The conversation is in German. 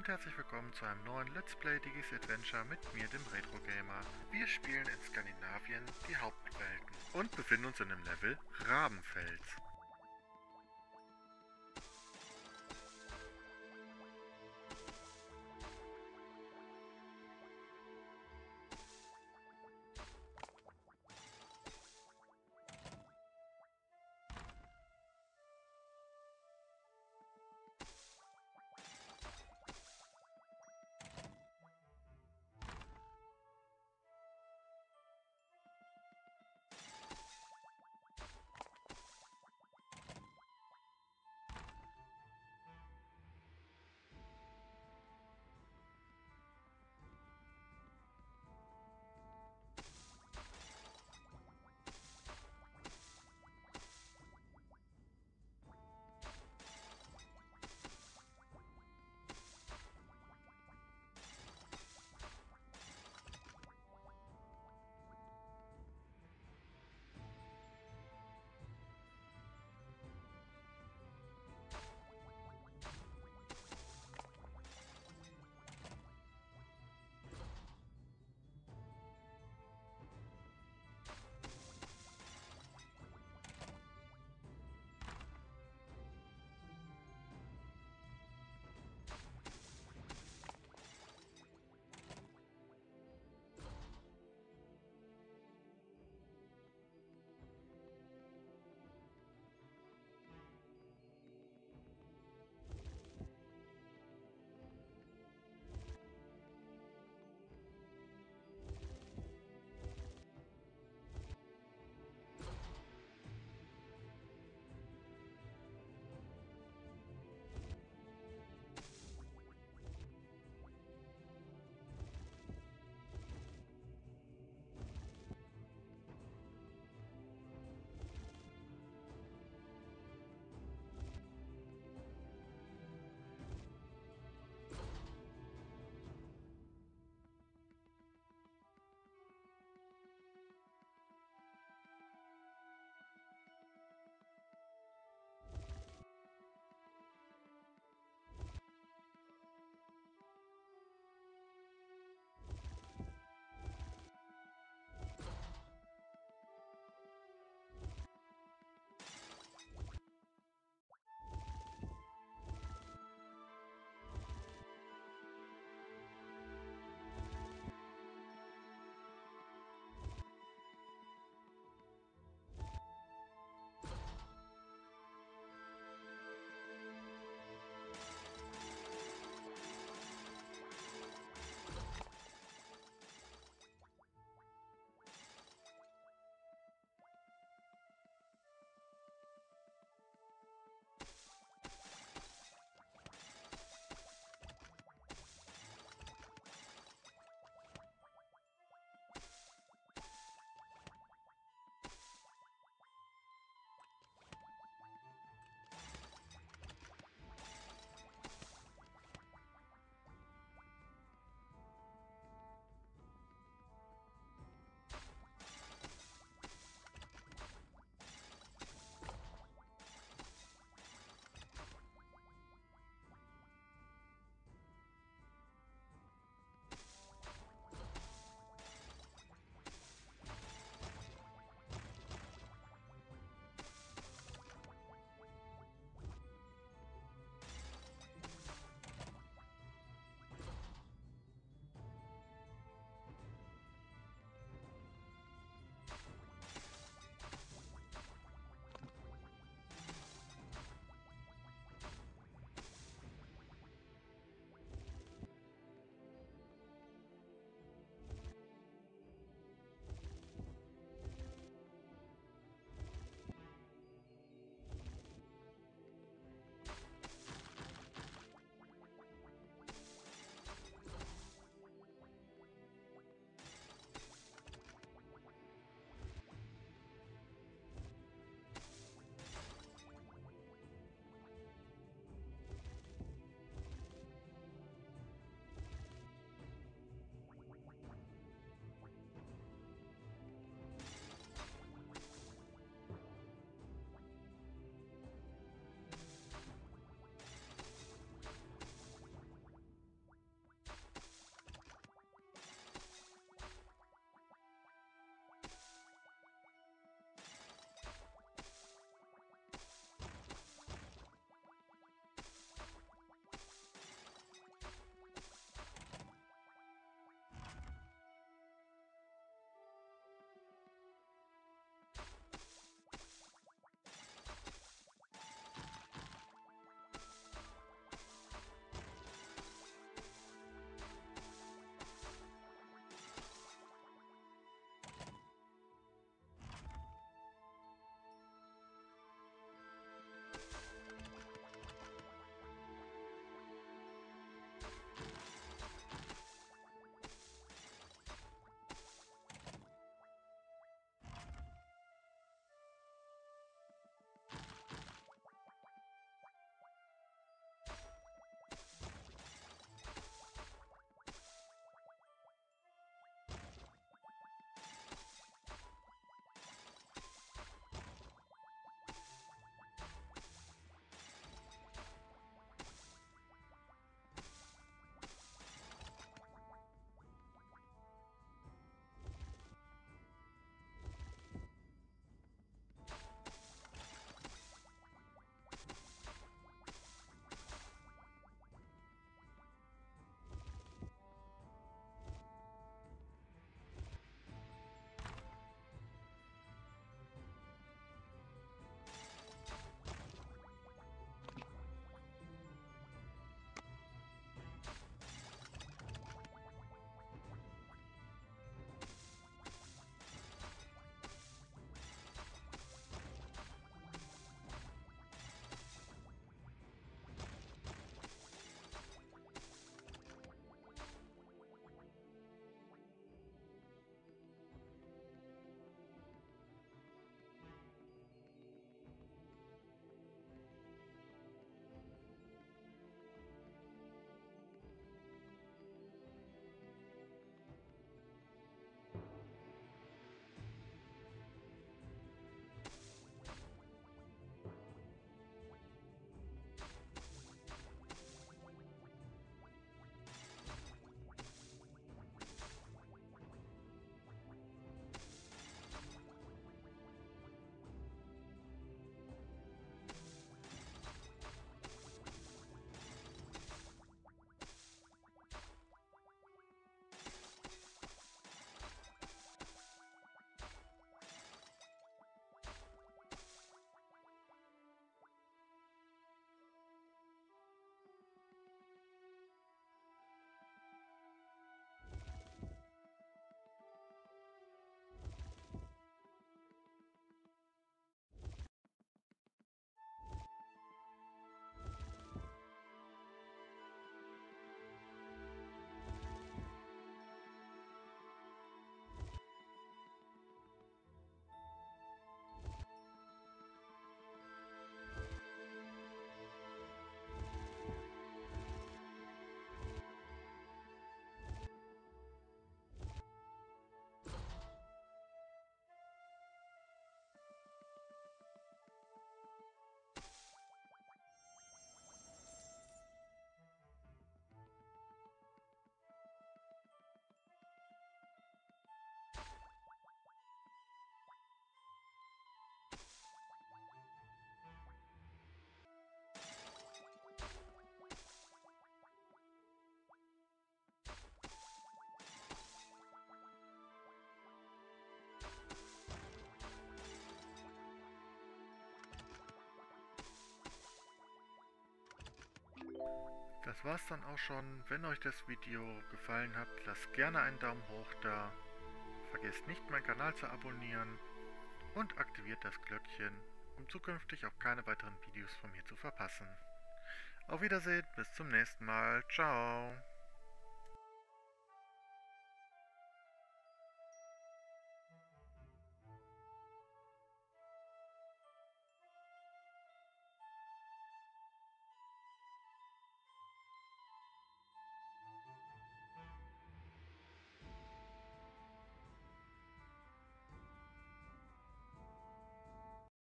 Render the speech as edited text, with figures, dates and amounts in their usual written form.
und herzlich willkommen zu einem neuen Let's Play Diggy's Adventure mit mir, dem Retro Gamer. Wir spielen in Skandinavien die Hauptwelten und befinden uns in dem Level Rabenfels. das war's dann auch schon. Wenn euch das Video gefallen hat, lasst gerne einen Daumen hoch da. Vergesst nicht, meinen Kanal zu abonnieren und aktiviert das Glöckchen, um zukünftig auch keine weiteren Videos von mir zu verpassen. Auf Wiedersehen, bis zum nächsten Mal. Ciao.